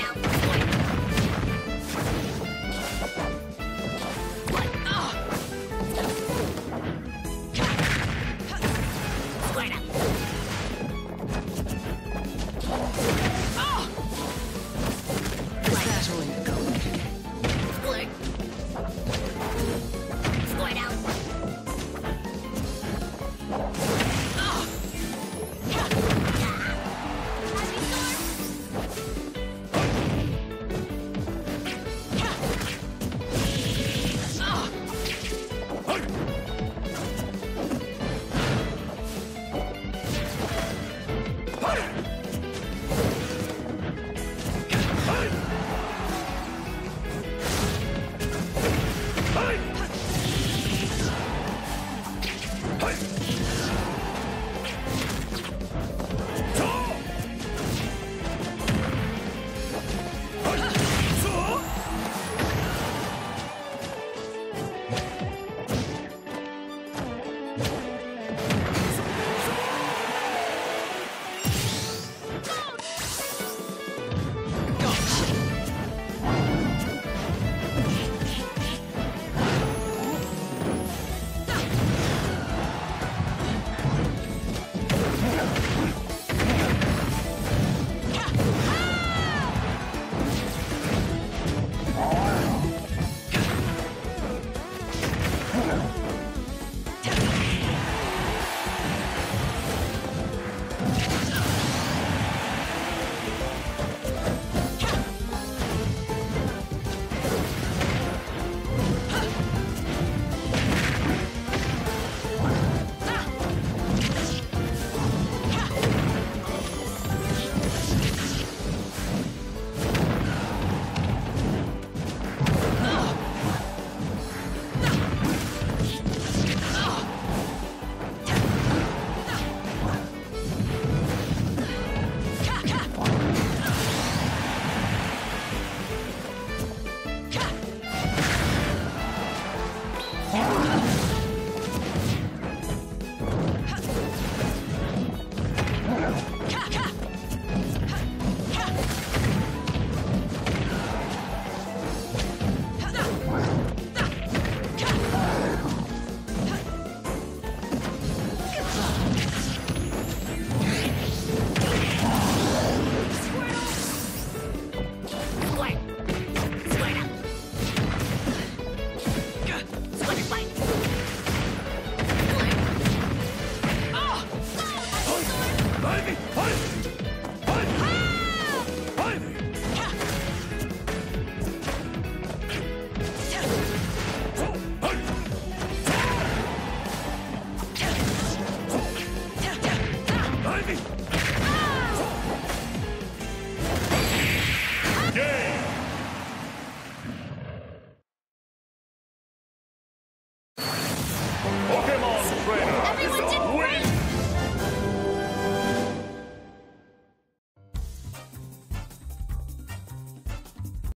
Everyone did